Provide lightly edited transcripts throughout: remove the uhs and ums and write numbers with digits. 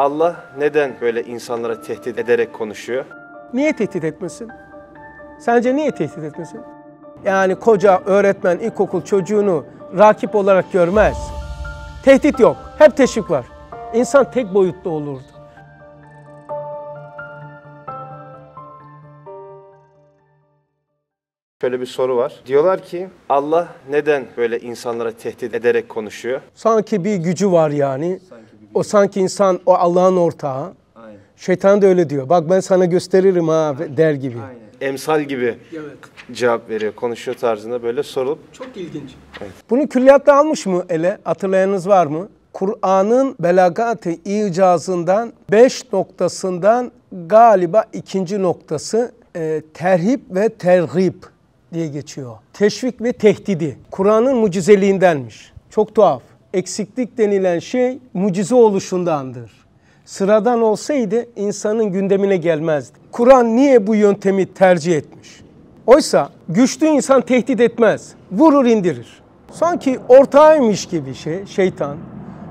Allah neden böyle insanlara tehdit ederek konuşuyor? Niye tehdit etmesin? Sence niye tehdit etmesin? Yani koca öğretmen ilkokul çocuğunu rakip olarak görmez. Tehdit yok, hep teşvik var. İnsan tek boyutlu olurdu. Şöyle bir soru var. Diyorlar ki Allah neden böyle insanlara tehdit ederek konuşuyor? Sanki bir gücü var yani. O sanki insan, o Allah'ın ortağı. Aynen. Şeytan da öyle diyor. Bak ben sana gösteririm ha der gibi. Aynen. Emsal gibi evet. Cevap veriyor. Konuşuyor tarzında böyle sorulup. Çok ilginç. Evet. Bunu külliyatta almış mı ele? Hatırlayanınız var mı? Kur'an'ın belagat-ı icazından 5 noktasından galiba 2. noktası terhip ve tergib diye geçiyor. Teşvik ve tehdidi. Kur'an'ın mucizeliğindenmiş. Çok tuhaf. Eksiklik denilen şey mucize oluşundandır. Sıradan olsaydı insanın gündemine gelmezdi. Kur'an niye bu yöntemi tercih etmiş? Oysa güçlü insan tehdit etmez. Vurur indirir. Sanki ortağıymış gibi şeytan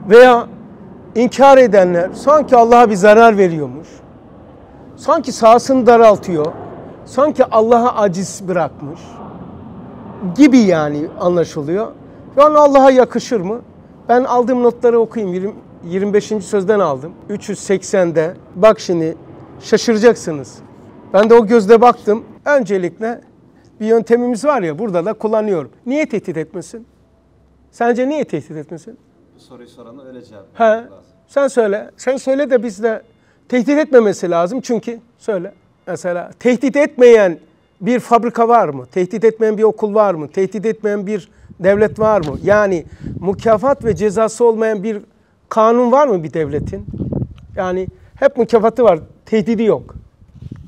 veya inkar edenler sanki Allah'a bir zarar veriyormuş. Sanki sahasını daraltıyor. Sanki Allah'a aciz bırakmış gibi yani anlaşılıyor. Yani Allah'a yakışır mı? Ben aldığım notları okuyayım. 25. sözden aldım. 380'de. Bak şimdi şaşıracaksınız. Ben de o gözle baktım. Öncelikle bir yöntemimiz var ya burada da kullanıyorum. Niye tehdit etmesin? Sence niye tehdit etmesin? Bu soruyu sorana öyle cevap vermek lazım. Sen söyle. Sen söyle de biz de tehdit etmemesi lazım. Çünkü söyle. Mesela tehdit etmeyen bir fabrika var mı? Tehdit etmeyen bir okul var mı? Tehdit etmeyen bir devlet var mı? Yani mükafat ve cezası olmayan bir kanun var mı bir devletin? Yani hep mükafatı var, tehdidi yok.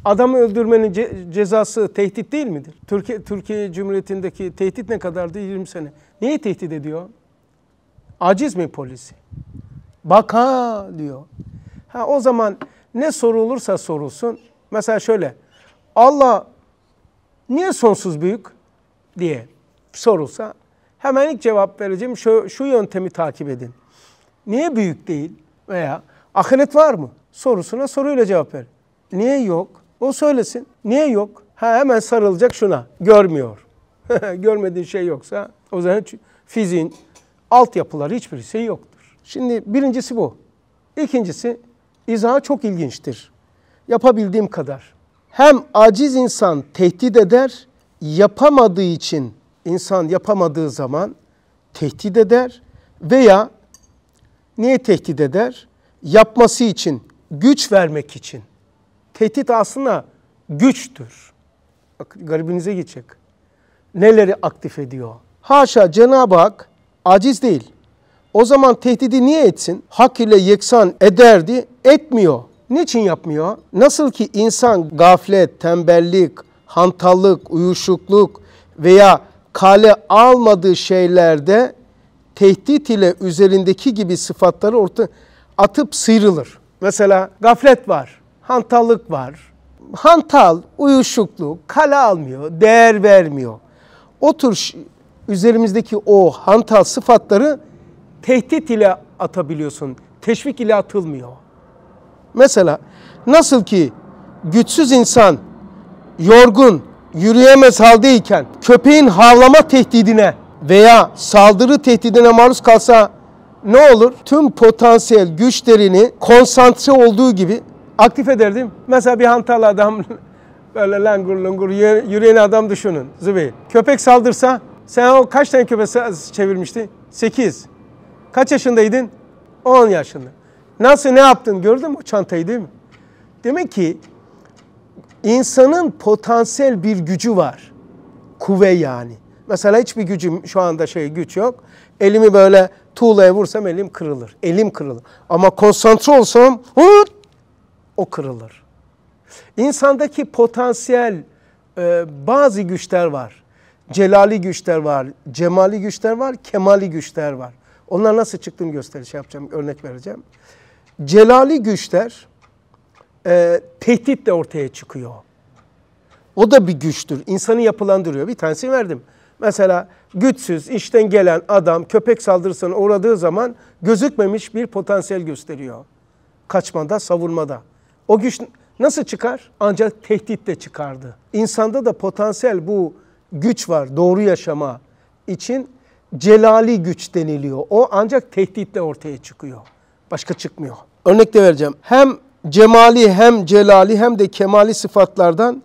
Adamı öldürmenin cezası tehdit değil midir? Türkiye Cumhuriyeti'ndeki tehdit ne kadardı? 20 sene. Niye tehdit ediyor? Aciz mi polisi? Bak ha diyor. Ha, o zaman ne sorulursa sorulsun. Mesela şöyle, Allah niye sonsuz büyük diye sorulsa hemen ilk cevap vereceğim şu yöntemi takip edin. Niye büyük değil veya ahiret var mı sorusuna soruyla cevap ver. Niye yok? O söylesin. Niye yok? Ha, hemen sarılacak şuna. Görmüyor. Görmediğin şey yoksa o zaman fiziğin altyapıları hiçbir şey yoktur. Şimdi birincisi bu. İkincisi izahı çok ilginçtir. Yapabildiğim kadar. Hem aciz insan tehdit eder, yapamadığı için insan yapamadığı zaman tehdit eder veya niye tehdit eder? Yapması için, güç vermek için. Tehdit aslında güçtür. Bakın garibinize gidecek. Neleri aktif ediyor? Haşa Cenab-ı Hak aciz değil. O zaman tehdidi niye etsin? Hak ile yeksan ederdi, etmiyor. Niçin yapmıyor? Nasıl ki insan gaflet, tembellik, hantallık, uyuşukluk veya kale almadığı şeylerde tehdit ile üzerindeki gibi sıfatları ortaya atıp sıyrılır. Mesela gaflet var, hantallık var. Hantal, uyuşukluk, kale almıyor, değer vermiyor. O tür üzerimizdeki o hantal sıfatları tehdit ile atabiliyorsun. Teşvik ile atılmıyor. Mesela nasıl ki güçsüz insan yorgun, yürüyemez haldeyken köpeğin havlama tehdidine veya saldırı tehdidine maruz kalsa ne olur? Tüm potansiyel güçlerini konsantre olduğu gibi aktif ederdim. Mesela bir hantal adam böyle langur langur yürüyen adam düşünün Zübeyir. Köpek saldırsa sen o kaç tane köpek çevirmişti? 8. Kaç yaşındaydın? 10 yaşında. Nasıl ne yaptın gördün mü o çantayı değil mi? Demek ki insanın potansiyel bir gücü var. Kuvve yani. Mesela hiçbir gücüm şu anda güç yok. Elimi böyle tuğlaya vursam elim kırılır. Elim kırılır. Ama konsantre olsam o kırılır. İnsandaki potansiyel bazı güçler var. Celali güçler var, cemali güçler var, kemali güçler var. Onlar nasıl çıktığını yapacağım, örnek vereceğim. Celali güçler tehditle ortaya çıkıyor. O da bir güçtür. İnsanı yapılandırıyor. Bir tanesini verdim. Mesela güçsüz, işten gelen adam köpek saldırısına uğradığı zaman gözükmemiş bir potansiyel gösteriyor. kaçmada, savunmada. O güç nasıl çıkar? Ancak tehditle çıkardı. İnsanda da potansiyel bu güç var, doğru yaşama için celali güç deniliyor. O ancak tehditle ortaya çıkıyor. Başka çıkmıyor. Örnek de vereceğim. Hem cemali hem celali hem de kemali sıfatlardan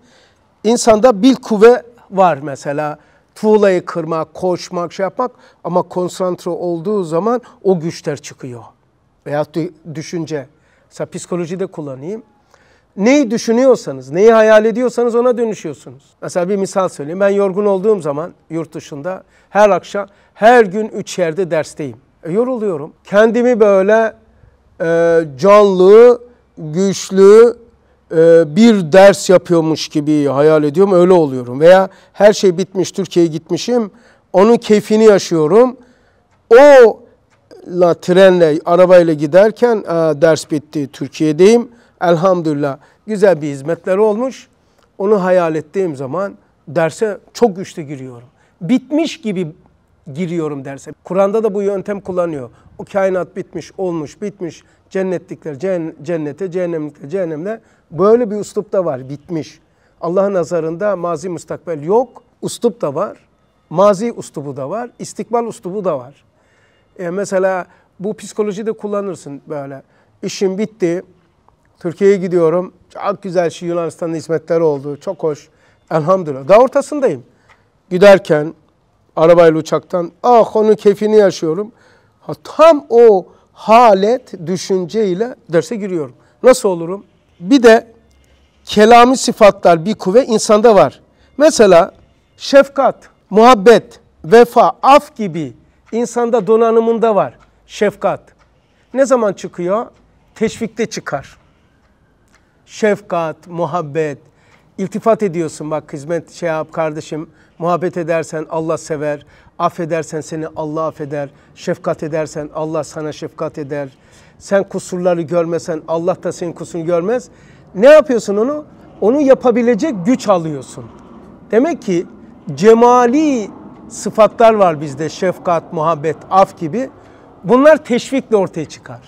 insanda bir kuvve var mesela. Tuğlayı kırmak, koşmak, şey yapmak ama konsantre olduğu zaman o güçler çıkıyor. Veya düşünce. Mesela psikolojide kullanayım. Neyi düşünüyorsanız, neyi hayal ediyorsanız ona dönüşüyorsunuz. Mesela bir misal söyleyeyim. Ben yorgun olduğum zaman yurt dışında her akşam, her gün 3 yerde dersteyim. Yoruluyorum. Kendimi böyle canlı, güçlü bir ders yapıyormuş gibi hayal ediyorum. Öyle oluyorum. Veya her şey bitmiş, Türkiye'ye gitmişim. Onun keyfini yaşıyorum. Trenle, arabayla giderken ders bitti, Türkiye'deyim. Elhamdülillah güzel bir hizmetleri olmuş. Onu hayal ettiğim zaman derse çok güçlü giriyorum. Bitmiş gibi giriyorum derse. Kur'an'da da bu yöntem kullanıyor. O kainat bitmiş, olmuş, bitmiş. Cennetlikler cennete, cehennemlikler cehennemde. Böyle bir üslup da var, bitmiş. Allah'ın nazarında mazi müstakbel yok. Üslup da var. Mazi üslubu da var. İstikbal üslubu da var. Mesela bu psikolojide kullanırsın böyle. İşim bitti. Türkiye'ye gidiyorum. Çok güzel şey, Yunanistan'ın hizmetleri oldu. Çok hoş. Elhamdülillah. Daha ortasındayım. Giderken arabayla uçaktan onun keyfini yaşıyorum. Tam o halet düşünceyle derse giriyorum. Nasıl olurum? Bir de kelami sıfatlar bir kuvve insanda var. Mesela şefkat, muhabbet, vefa, af gibi insanda donanımında var. Şefkat. Ne zaman çıkıyor? Teşvikte çıkar. Şefkat, muhabbet, iltifat ediyorsun, bak hizmet şey yap kardeşim, muhabbet edersen Allah sever, affedersen seni Allah affeder, şefkat edersen Allah sana şefkat eder, sen kusurları görmesen Allah da senin kusurunu görmez. Ne yapıyorsun onu? Onu yapabilecek güç alıyorsun. Demek ki cemali sıfatlar var bizde, şefkat, muhabbet, af gibi. Bunlar teşvikle ortaya çıkar.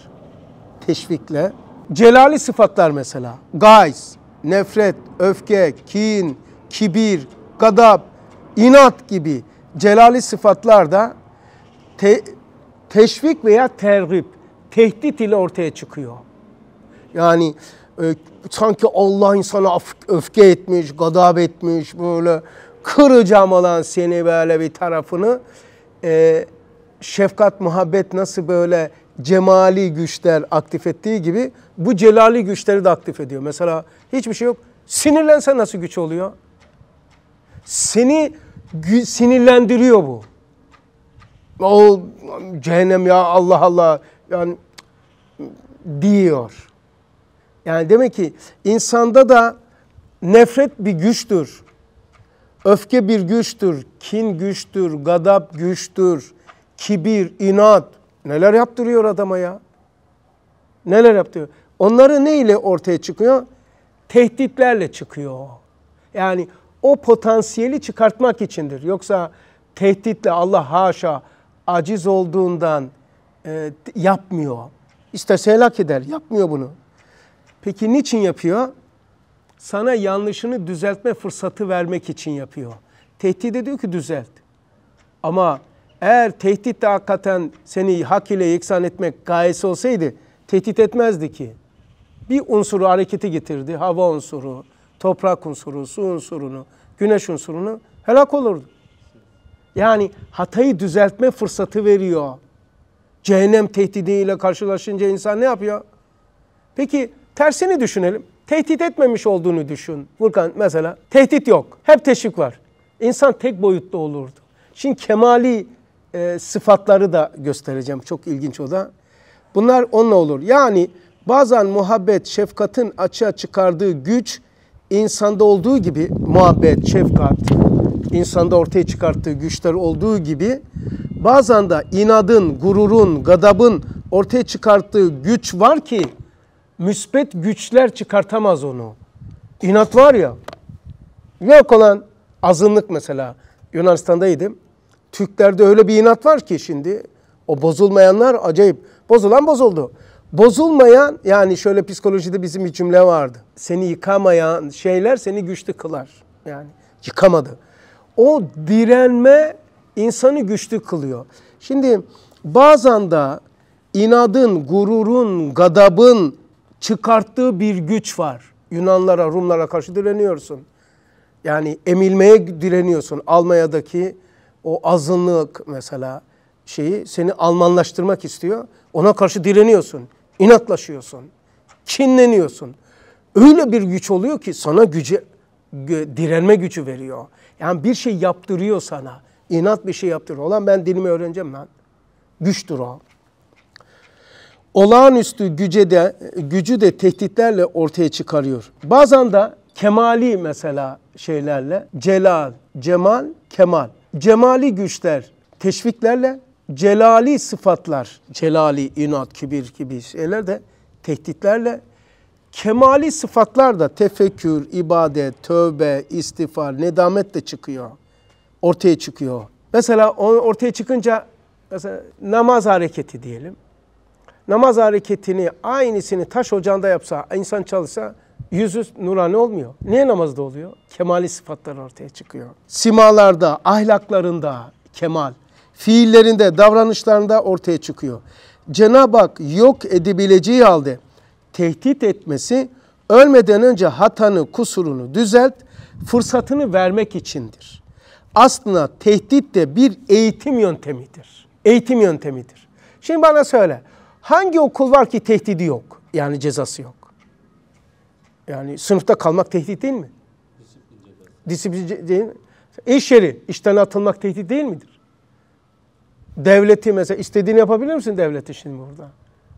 Teşvikle. Celali sıfatlar mesela, gayz, nefret, öfke, kin, kibir, gadab, inat gibi celali sıfatlar da teşvik veya tergip, tehdit ile ortaya çıkıyor. Yani sanki Allah insana öfke etmiş, gadab etmiş, böyle kıracağım olan seni böyle bir tarafını. Şefkat, muhabbet nasıl böyle cemali güçler aktif ettiği gibi bu celali güçleri de aktif ediyor. Mesela hiçbir şey yok. Sinirlensen nasıl güç oluyor? Seni sinirlendiriyor bu. O cehennem ya Allah Allah yani diyor. Yani demek ki insanda da nefret bir güçtür. Öfke bir güçtür. Kin güçtür. Gadab güçtür. Kibir, inat. Neler yaptırıyor adama ya? Neler yaptırıyor? Onları neyle ortaya çıkıyor? Tehditlerle çıkıyor. Yani o potansiyeli çıkartmak içindir. Yoksa tehditle Allah haşa aciz olduğundan yapmıyor. İstese helak eder, yapmıyor bunu. Peki niçin yapıyor? Sana yanlışını düzeltme fırsatı vermek için yapıyor. Tehdit ediyor ki düzelt. Ama eğer tehdit de hakikaten seni hak ile yeksan etmek gayesi olsaydı tehdit etmezdi ki. Bir unsuru harekete getirdi. Hava unsuru, toprak unsuru, su unsurunu, güneş unsurunu helak olurdu. Yani hatayı düzeltme fırsatı veriyor. Cehennem tehdidiyle karşılaşınca insan ne yapıyor? Peki tersini düşünelim. Tehdit etmemiş olduğunu düşün. Furkan mesela tehdit yok. Hep teşvik var. İnsan tek boyutlu olurdu. Şimdi kemali sıfatları da göstereceğim. Çok ilginç o da. Bunlar onunla olur. Yani bazen muhabbet, şefkatin açığa çıkardığı güç insanda olduğu gibi muhabbet, şefkat insanda ortaya çıkarttığı güçler olduğu gibi bazen de inadın, gururun, gadabın ortaya çıkarttığı güç var ki müsbet güçler çıkartamaz onu. İnat var ya, yok olan azınlık mesela. Yunanistan'daydım. Türklerde öyle bir inat var ki şimdi o bozulmayanlar acayip. Bozulan bozuldu. Bozulmayan, yani şöyle psikolojide bizim bir cümle vardı. Seni yıkamayan şeyler seni güçlü kılar. Yani yıkamadı. O direnme insanı güçlü kılıyor. Şimdi bazen de inadın, gururun, gadabın çıkarttığı bir güç var. Yunanlara, Rumlara karşı direniyorsun. Yani emilmeye direniyorsun. Almanya'daki o azınlık mesela şeyi seni Almanlaştırmak istiyor. Ona karşı direniyorsun, inatlaşıyorsun, kinleniyorsun. Öyle bir güç oluyor ki sana direnme gücü veriyor. Yani bir şey yaptırıyor sana. İnat bir şey yaptırıyor. Olan ben dilimi öğreneceğim lan. Güçtür o. Olağanüstü gücü de tehditlerle ortaya çıkarıyor. Bazen de kemali mesela şeylerle, celal, cemal, kemal. Cemali güçler, teşviklerle, celali sıfatlar, celali, inat, kibir gibi şeyler de tehditlerle, kemali sıfatlar da tefekkür, ibadet, tövbe, istiğfar, nedamet de çıkıyor. Ortaya çıkıyor. Mesela ortaya çıkınca mesela namaz hareketi diyelim. Namaz hareketini aynısını taş ocağında yapsa, insan çalışsa yüzü nurani olmuyor. Niye namazda oluyor? Kemali sıfatlar ortaya çıkıyor. Simalarda, ahlaklarında kemal, fiillerinde, davranışlarında ortaya çıkıyor. Cenab-ı Hak yok edebileceği halde tehdit etmesi ölmeden önce hatanı, kusurunu düzelt, fırsatını vermek içindir. Aslında tehdit de bir eğitim yöntemidir. Eğitim yöntemidir. Şimdi bana söyle, hangi okul var ki tehdidi yok? Yani cezası yok. Yani sınıfta kalmak tehdit değil mi? Disiplin değil mi? İş yeri, işten atılmak tehdit değil midir? Devleti mesela istediğini yapabilir misin devleti şimdi burada?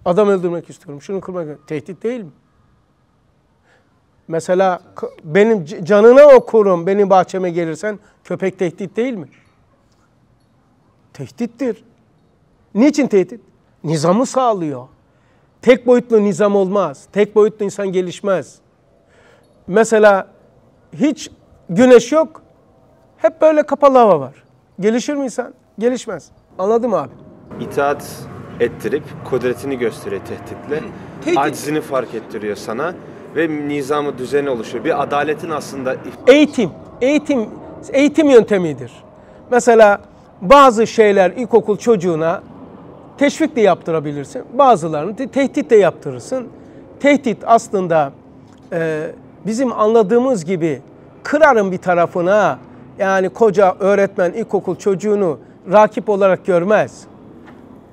Adam öldürmek istiyorum, şunu kırmak istiyorum. Tehdit değil mi? Mesela benim canına okurum, benim bahçeme gelirsen köpek tehdit değil mi? Tehdittir. Niçin tehdit? Nizamı sağlıyor. Tek boyutlu nizam olmaz. Tek boyutlu insan gelişmez. Mesela hiç güneş yok. Hep böyle kapalı hava var. Gelişir mi insan? Gelişmez. Anladın mı abi? İtaat ettirip kudretini gösteriyor tehditle. Aczini fark ettiriyor sana. Ve nizamı, düzeni oluşuyor. Bir adaletin aslında... Eğitim. Eğitim yöntemidir. Mesela bazı şeyler ilkokul çocuğuna teşvik de yaptırabilirsin. Bazılarını tehdit de yaptırırsın. Tehdit aslında bizim anladığımız gibi kırarım bir tarafına. Yani koca öğretmen ilkokul çocuğunu rakip olarak görmez.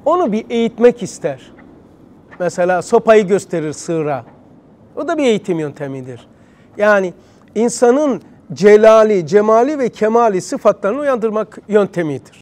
Onu bir eğitmek ister. Mesela sopayı gösterir sığıra. O da bir eğitim yöntemidir. Yani insanın celali, cemali ve kemali sıfatlarını uyandırmak yöntemidir.